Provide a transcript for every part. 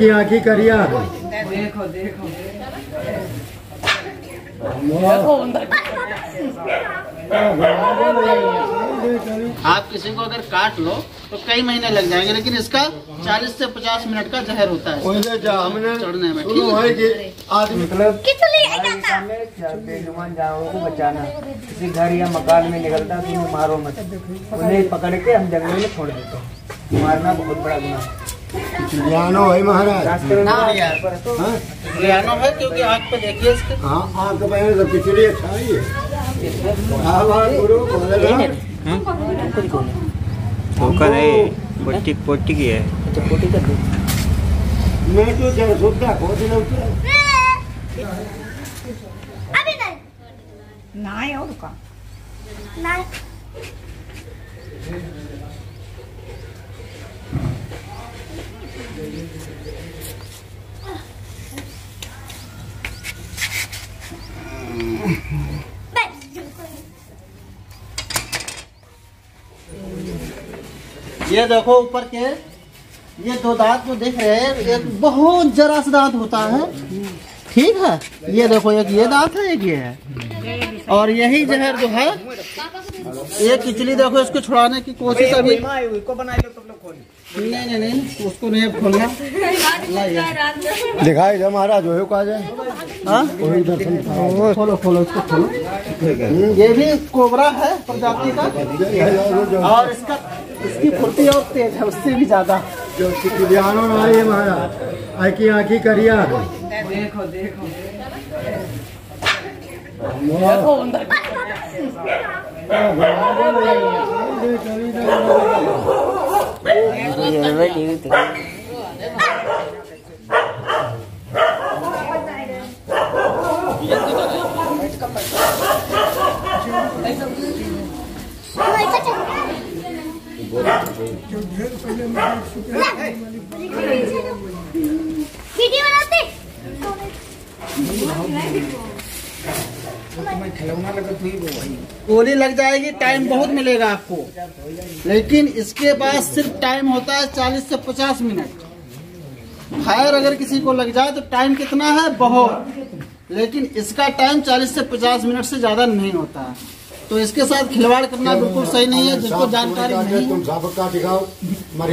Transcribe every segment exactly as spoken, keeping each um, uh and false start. की आँखें करिया देखो देखो आप किसी को अगर काट लो तो कई महीने लग जाएंगे, लेकिन इसका चालीस से पचास मिनट का जहर होता है चढ़ने में। मतलब जानवरों को बचाना, किसी घर या मकान में निकलता तो मारो मत, उन्हें पकड़ के हम जंगल में छोड़ देते हैं। मारना बहुत बड़ा गुनाह है। लियानो है महाराज, लियानो है क्योंकि आँख पे देखिए इसके। हाँ आँख पे है तो पिछड़ी अच्छा ही है। हाँ बाहर गुरु बोल रहा है। वो कर रहे पोटी पोटी की है। अच्छा पोटी कर दो। मैं तो जब सुबह पोटी ना उठा। अभी नहीं। ना है और क्या? ना। ये देखो ऊपर के ये दो दांत जो देख रहे हैं, एक बहुत जरा सा दांत होता है, ठीक है। ये देखो एक ये दांत है, एक ये है, और यही जहर जो है ये किचली देखो इसको छुड़ाने की कोशिश अभी। नहीं नहीं नहीं उसको नहीं खोलना, दिखाई दे महाराज जो है जाए। खोलो खोलो इसको खोलो। ये भी कोबरा है प्रजाति का, और इसका इसकी फुर्ती और तेज है उससे भी ज्यादा। आँखी आँखी करिया देखो देखो वीडियो बनाते गोली लग जाएगी, टाइम बहुत मिलेगा आपको, लेकिन इसके पास सिर्फ टाइम होता है चालीस से पचास मिनट। फायर अगर किसी को लग जाए तो टाइम कितना है बहुत, लेकिन इसका टाइम चालीस से पचास मिनट से ज्यादा नहीं होता है। तो इसके साथ खिलवाड़ करना बिल्कुल सही नहीं है। जिसको जानकारी नहीं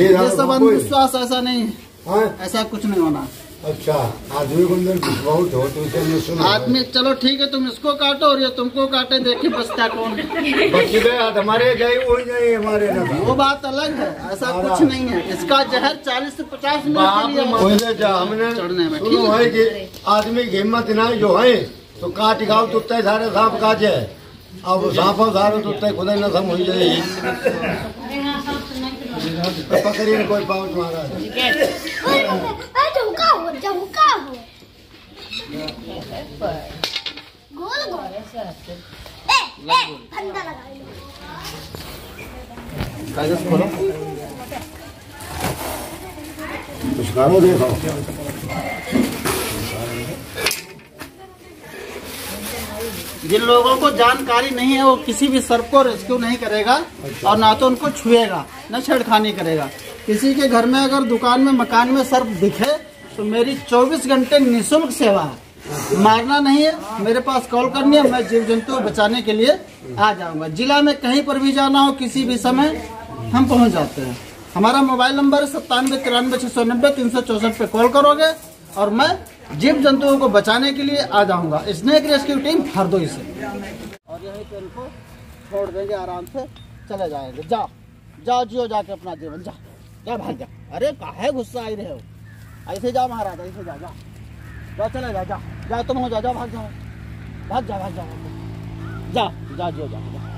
है सब अंधविश्वास, ऐसा नहीं है, ऐसा कुछ नहीं होना। अच्छा आदमी को बहुत हो तो आदमी चलो ठीक है तुम इसको काटो और ये तुमको काटे, देखिए बचता कौन है। हमारे जाए हमारे वो बात अलग है, ऐसा कुछ नहीं है। इसका जहर चालीस से पचास मिनट हमने चढ़ने में है कि आदमी की हिम्मत ना जो है तो काट गाँव तो तय सारे सांप काट है। अब सांप सारे तो तय खुदा न सम हो जाए पकड़िए कोई पाउच मारा गोल गोल ए ए फंदा लगा लो। कागज खोलो कुछ करो देखो जिन लोगों को जानकारी नहीं है वो किसी भी सर्प को रेस्क्यू नहीं करेगा और ना तो उनको छुएगा ना छेड़खानी करेगा। किसी के घर में अगर दुकान में मकान में सर्प दिखे तो मेरी चौबीस घंटे निःशुल्क सेवा है। मारना नहीं है, मेरे पास कॉल करनी है, मैं जीव जंतु बचाने के लिए आ जाऊंगा। जिला में कहीं पर भी जाना हो किसी भी समय हम पहुंच जाते हैं। हमारा मोबाइल नंबर है सत्तानवे तिरानवे छः सौ नब्बे तीन सौ चौंसठ पे कॉल करोगे और मैं जीव जंतुओं को बचाने के लिए आ जाऊंगा स्नेक रेस्क्यू टीम हरदोई से। और यहीं पर इनको छोड़ देंगे, आराम से चले जाएंगे। जाओ जाओ जियो जाके अपना जीवन, जाओ क्या भाग जा। अरे काहे गुस्सा आई रहे हो, ऐसे जाओ महाराज ऐसे जाओ जाओ जाओ चले जाओ जाओ जाओ तुम हो जाओ जाओ भाग जाओ भाग जाओ भाग जाओ जाओ जाओ जाओ जाओ।